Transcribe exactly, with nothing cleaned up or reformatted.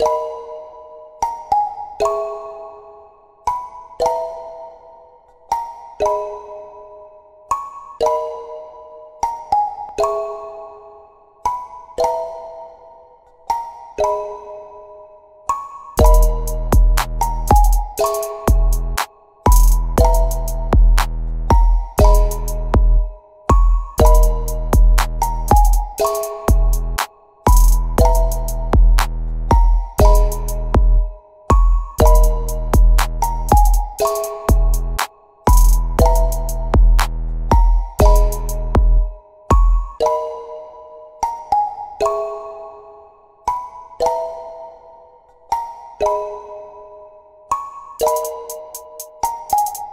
You